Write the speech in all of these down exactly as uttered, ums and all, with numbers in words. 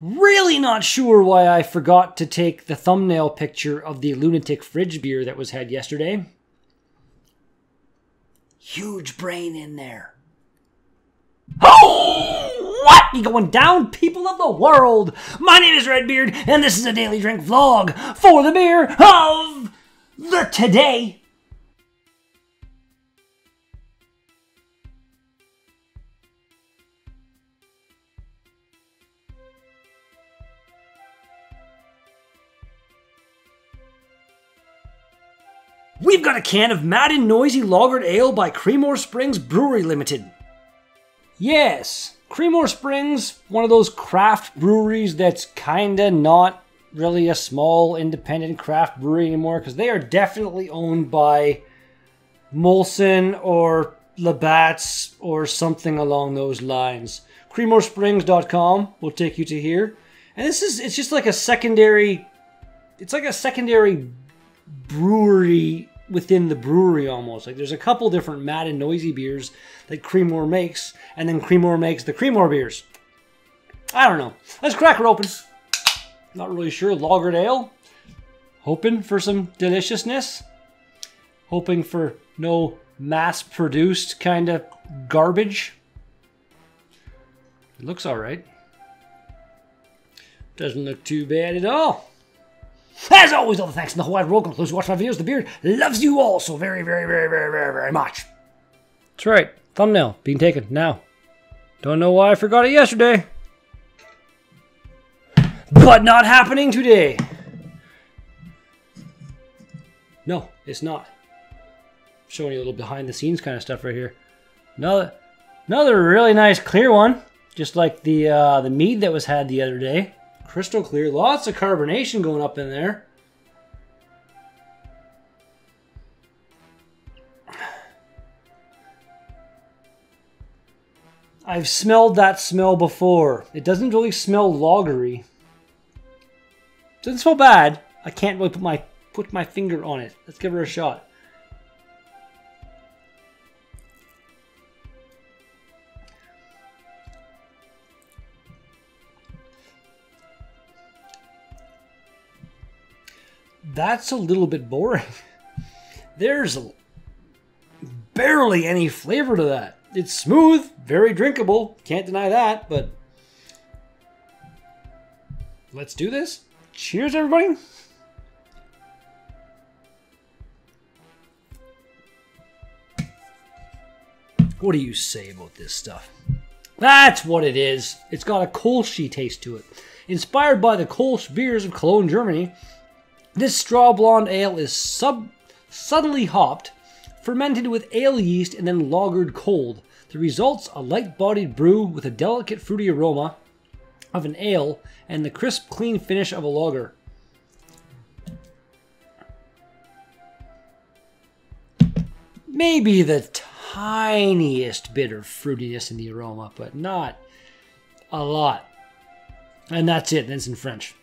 Really not sure why I forgot to take the thumbnail picture of the lunatic fridge beer that was had yesterday. Huge brain in there. Oh, what? You going down, people of the world? My name is Redbeard, and this is a daily drink vlog for the beer of the today. We've got a can of Mad and Noisy Lagered Ale by Creemore Springs Brewery Limited. Yes, Creemore Springs, one of those craft breweries that's kinda not really a small independent craft brewery anymore, because they are definitely owned by Molson or Labatt's or something along those lines. Creemore springs dot com will take you to here. And this is, it's just like a secondary, it's like a secondary brewery within the brewery almost. Like there's a couple different Mad and Noisy beers that Creemore makes, and then Creemore makes the Creemore beers. I don't know. Let's crack her open. Not really sure. Lagered ale. Hoping for some deliciousness. Hoping for no mass-produced kind of garbage. It looks all right. Doesn't look too bad at all. As always, all the thanks in the whole wide world. Those who watch my videos, the beard loves you all so very, very, very, very, very, very much. That's right. Thumbnail being taken now. Don't know why I forgot it yesterday. But not happening today. No, it's not. I'm showing you a little behind the scenes kind of stuff right here. Another, another really nice clear one. Just like the, uh, the mead that was had the other day. Crystal clear. Lots of carbonation going up in there. I've smelled that smell before. It doesn't really smell lagery. Doesn't smell bad. I can't really put my put my finger on it. Let's give her a shot. That's a little bit boring. There's barely any flavor to that. It's smooth, very drinkable. Can't deny that, but let's do this. Cheers, everybody. What do you say about this stuff? That's what it is. It's got a Kolsch taste to it. Inspired by the Kolsch beers of Cologne, Germany, this straw blonde ale is sub subtly hopped, fermented with ale yeast, and then lagered cold. The result's a light-bodied brew with a delicate fruity aroma of an ale and the crisp, clean finish of a lager. Maybe the tiniest bit of fruitiness in the aroma, but not a lot. And that's it. That's in French.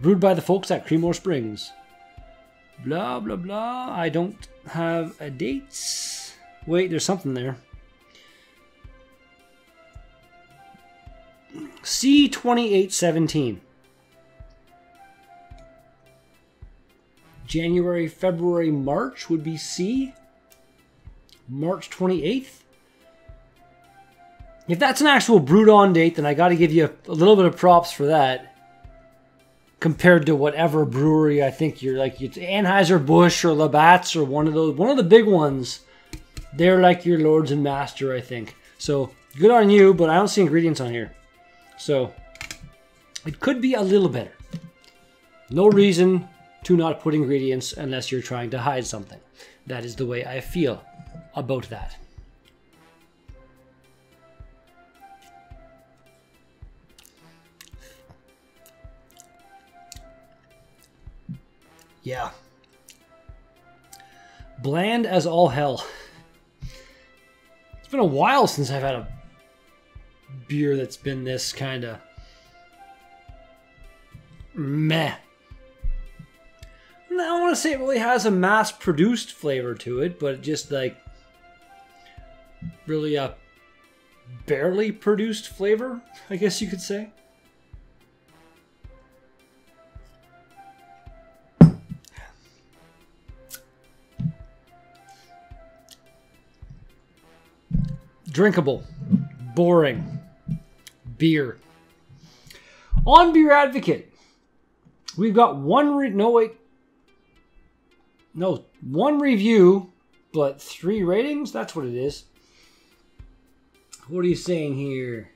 Brewed by the folks at Creemore Springs. Blah, blah, blah. I don't have a date. Wait, there's something there. C twenty-eight seventeen. January, February, March would be C. March twenty-eighth. If that's an actual brewed on date, then I got to give you a, a little bit of props for that. Compared to whatever brewery I think you're like, it's Anheuser-Busch or Labatt's or one of those, one of the big ones. They're like your lords and master, I think. So good on you, but I don't see ingredients on here. So it could be a little better. No reason to not put ingredients unless you're trying to hide something. That is the way I feel about that. Yeah. Bland as all hell. It's been a while since I've had a beer that's been this kind of meh. I don't want to say it really has a mass-produced flavor to it, but just like really a barely produced flavor, I guess you could say. drinkable, boring beer. On Beer Advocate, we've got one re no wait, no one review, but three ratings. That's what it is. What are you saying here?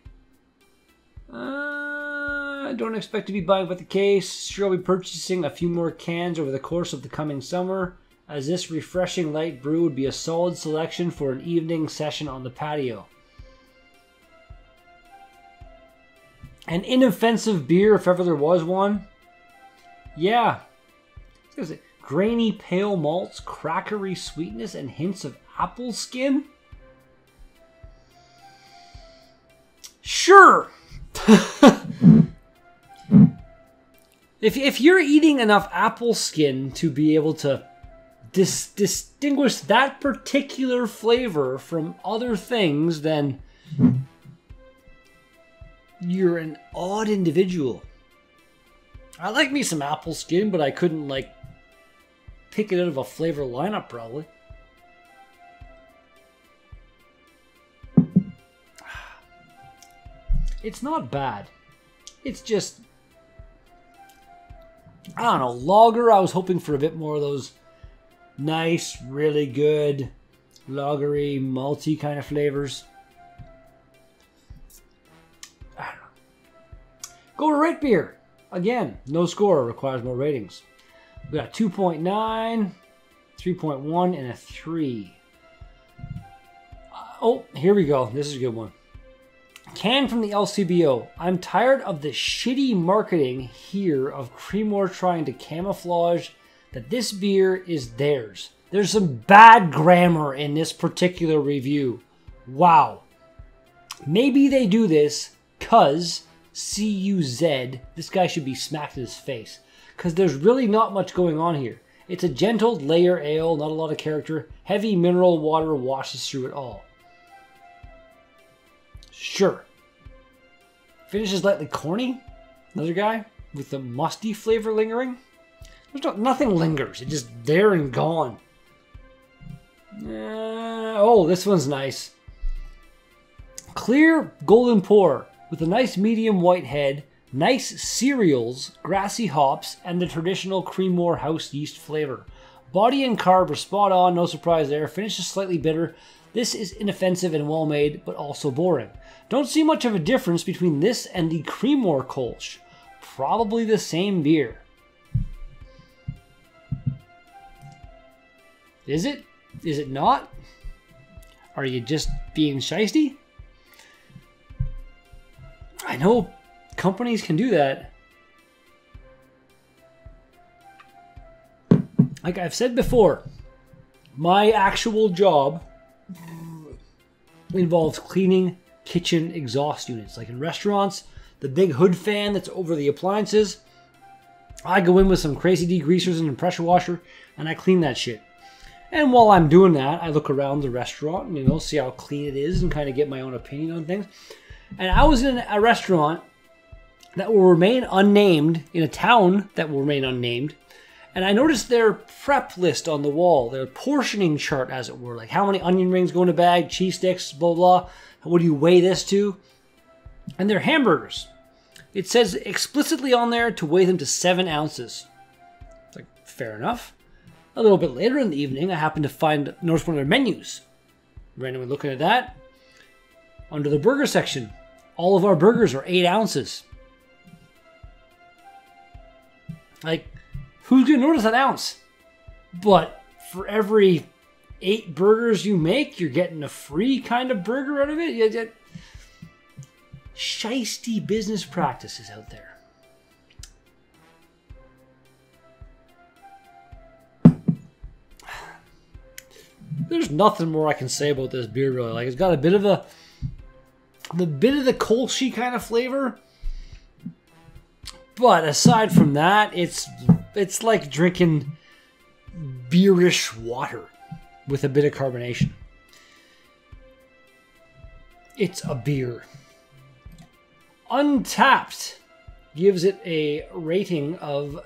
Uh, don't expect to be buying but the case. Sure, I'll be purchasing a few more cans over the course of the coming summer, as this refreshing light brew would be a solid selection for an evening session on the patio. An inoffensive beer, if ever there was one. Yeah. Grainy pale malts, crackery sweetness, and hints of apple skin? Sure. if, if you're eating enough apple skin to be able to dis distinguish that particular flavor from other things, then you're an odd individual. I like me some apple skin, but I couldn't, like, pick it out of a flavor lineup, probably. It's not bad. It's just, I don't know, lager. I was hoping for a bit more of those nice, really good, lagery, malty kind of flavors. I don't know. Go to Redbeard. Again, no score, requires more ratings. We got two point nine, three point one, and a three. Uh, oh, here we go. This is a good one. Can from the L C B O. I'm tired of the shitty marketing here of Creemore trying to camouflage that this beer is theirs. There's some bad grammar in this particular review. Wow. Maybe they do this because C U Z, this guy should be smacked in his face, because there's really not much going on here. It's a gentle layer ale, not a lot of character. Heavy mineral water washes through it all. Sure. Finish is lightly corny. Another guy with the musty flavor lingering. There's not, nothing lingers. It's just there and gone. Uh, oh, this one's nice. Clear golden pour with a nice medium white head, nice cereals, grassy hops, and the traditional Creemore house yeast flavor. Body and carb are spot on. No surprise there. Finish is slightly bitter. This is inoffensive and well-made, but also boring. Don't see much of a difference between this and the Creemore Kolsch. Probably the same beer. Is it? Is it not? Are you just being shysty? I know companies can do that. Like I've said before, my actual job involves cleaning kitchen exhaust units. Like in restaurants, the big hood fan that's over the appliances, I go in with some crazy degreasers and a pressure washer and I clean that shit. And while I'm doing that, I look around the restaurant and, you know, see how clean it is and kind of get my own opinion on things. And I was in a restaurant that will remain unnamed, in a town that will remain unnamed, and I noticed their prep list on the wall, their portioning chart, as it were. Like, how many onion rings go in a bag, cheese sticks, blah, blah. What do you weigh this to? And their hamburgers. It says explicitly on there to weigh them to seven ounces. It's like, fair enough. A little bit later in the evening, I happened to find, notice one of their menus. Randomly looking at that. Under the burger section, all of our burgers are eight ounces. Like, who's going to notice an ounce? But for every eight burgers you make, you're getting a free kind of burger out of it. You get shysty business practices out there. There's nothing more I can say about this beer, really. Like, it's got a bit of a, the bit of the Kolsch kind of flavor. But aside from that, it's, it's like drinking beerish water with a bit of carbonation. It's a beer. Untapped gives it a rating of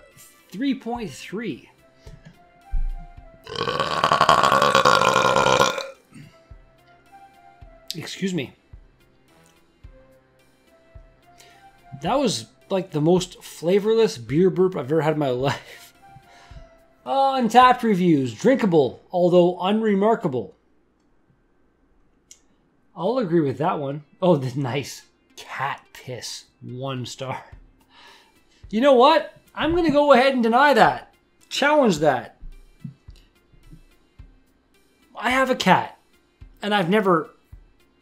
three point three. Excuse me. That was like the most flavorless beer burp I've ever had in my life. uh, Untapped reviews. Drinkable, although unremarkable. I'll agree with that one. Oh, the nice cat piss. One star. You know what? I'm going to go ahead and deny that. Challenge that. I have a cat, and I've never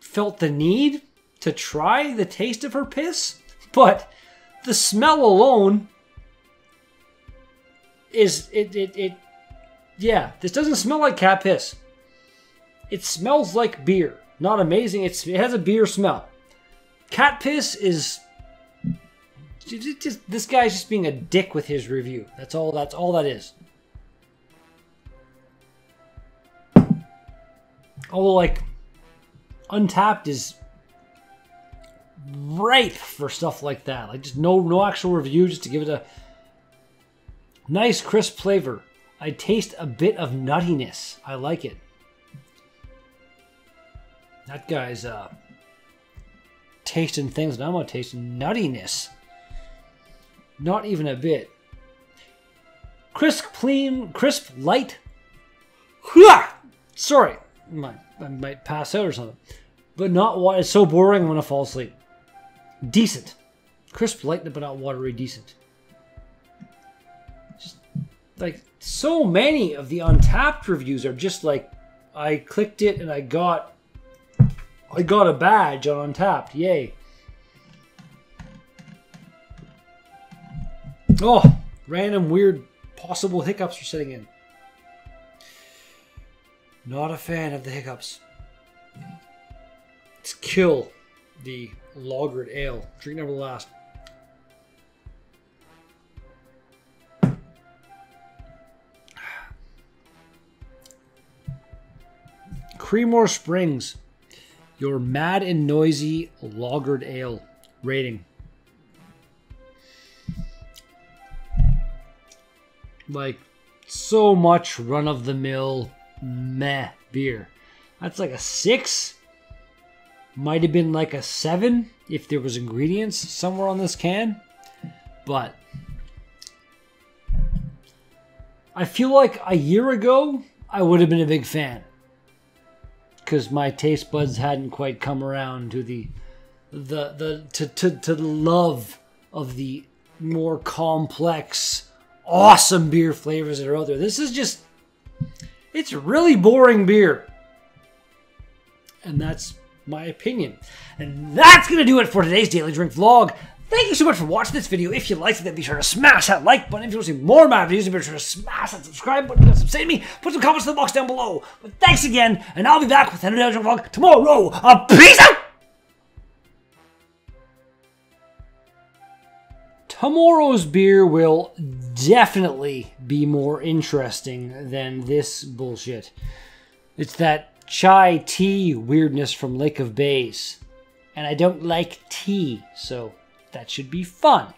felt the need to try the taste of her piss, but the smell alone is, it, it, it, yeah, this doesn't smell like cat piss. It smells like beer. Not amazing. It's, it has a beer smell. Cat piss is just, this guy's just being a dick with his review. That's all. That's all that is. Although, like, Untapped is ripe for stuff like that. Like, just no, no actual review, just to give it a nice, crisp flavor. I taste a bit of nuttiness. I like it. That guy's uh, tasting things, and I'm gonna taste nuttiness. Not even a bit. Crisp, clean, crisp, light. Sorry, I might, I might pass out or something. But not water. It's so boring. I'm gonna fall asleep. Decent, crisp, light, but not watery. Decent. Just like so many of the Untapped reviews are just like, I clicked it and I got. I got a badge on Untapped, yay. Oh, random weird possible hiccups are setting in. Not a fan of the hiccups. Let's kill the lagered ale. Drink number last. Creemore Springs. Your Mad and Noisy Lagered Ale rating. Like, so much run-of-the-mill meh beer. That's like a six. Might have been like a seven if there was ingredients somewhere on this can. But I feel like a year ago, I would have been a big fan. Because my taste buds hadn't quite come around to the, the the to to to the love of the more complex, awesome beer flavors that are out there. This is just, it's really boring beer, and that's my opinion. And that's gonna do it for today's Daily Drink vlog. Thank you so much for watching this video. If you liked it, then be sure to smash that like button. If you want to see more of my videos, then be sure to smash that subscribe button. If you want to me, put some comments in the box down below. But thanks again, and I'll be back with another Daily Drink vlog tomorrow. Uh, peace out! Tomorrow's beer will definitely be more interesting than this bullshit. It's that chai tea weirdness from Lake of Bays. And I don't like tea, so... that should be fun.